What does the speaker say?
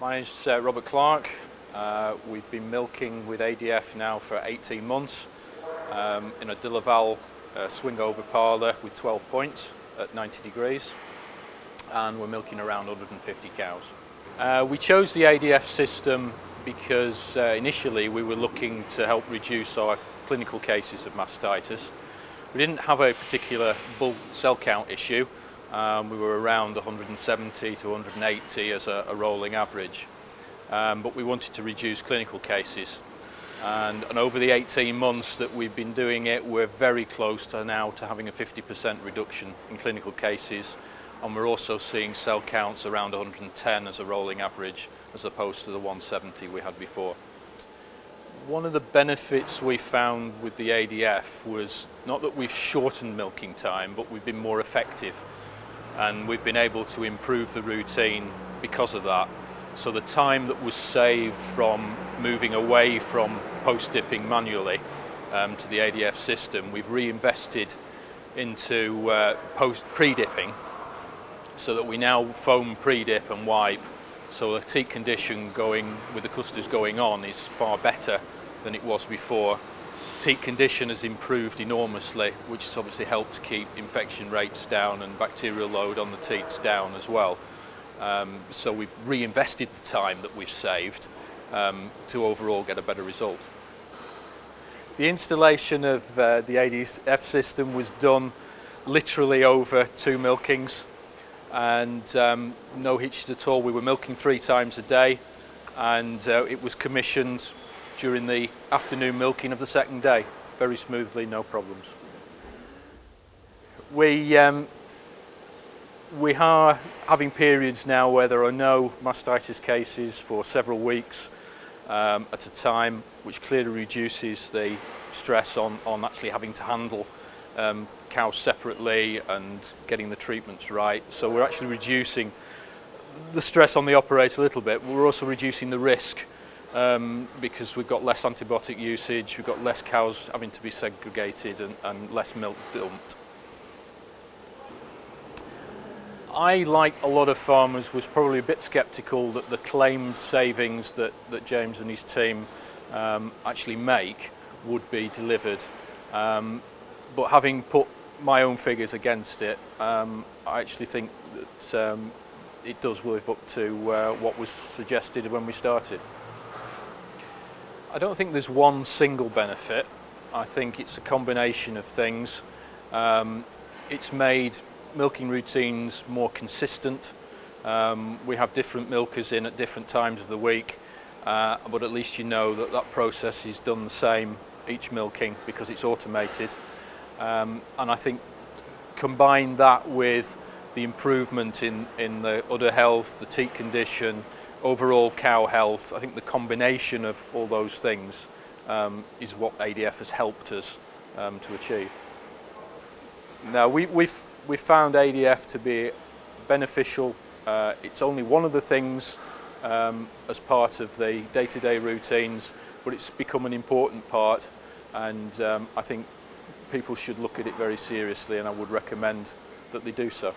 My name's Robert Clark. We've been milking with ADF now for 18 months in a De Laval swing over parlour with 12 points at 90 degrees, and we're milking around 150 cows. We chose the ADF system because initially we were looking to help reduce our clinical cases of mastitis. We didn't have a particular bulk cell count issue. We were around 170 to 180 as a rolling average, but we wanted to reduce clinical cases, and over the 18 months that we've been doing it, we're very close to now to having a 50% reduction in clinical cases, and we're also seeing cell counts around 110 as a rolling average as opposed to the 170 we had before. One of the benefits we found with the ADF was not that we've shortened milking time, but we've been more effective. And we've been able to improve the routine because of that. So the time that was saved from moving away from post-dipping manually to the ADF system, we've reinvested into pre-dipping, so that we now foam pre-dip and wipe. So the teat condition going with the clusters going on is far better than it was before. Teat condition has improved enormously, which has obviously helped to keep infection rates down and bacterial load on the teats down as well. So we've reinvested the time that we've saved to overall get a better result. The installation of the ADF system was done literally over two milkings, and no hitches at all. We were milking 3 times a day, and it was commissioned during the afternoon milking of the second day, very smoothly, no problems. We are having periods now where there are no mastitis cases for several weeks at a time, which clearly reduces the stress on actually having to handle cows separately and getting the treatments right. So we're actually reducing the stress on the operator a little bit. We're also reducing the risk. Because we've got less antibiotic usage, we've got less cows having to be segregated, and less milk dumped. I, like a lot of farmers, was probably a bit sceptical that the claimed savings that James and his team actually make would be delivered. But having put my own figures against it, I actually think that it does live up to what was suggested when we started. I don't think there's one single benefit. I think it's a combination of things. It's made milking routines more consistent. We have different milkers in at different times of the week, but at least you know that process is done the same each milking because it's automated. And I think combine that with the improvement in the udder health, the teat condition, overall cow health, I think the combination of all those things is what ADF has helped us to achieve. Now, we've found ADF to be beneficial. It's only one of the things as part of the day-to-day routines, but it's become an important part, and I think people should look at it very seriously, and I would recommend that they do so.